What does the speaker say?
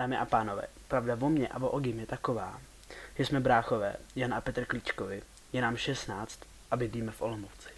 Dámy a pánové, pravda o mně a o Ogim je taková, že jsme bráchové Jan a Petr Klíčkovi, je nám 16 a bydlíme v Olomouci.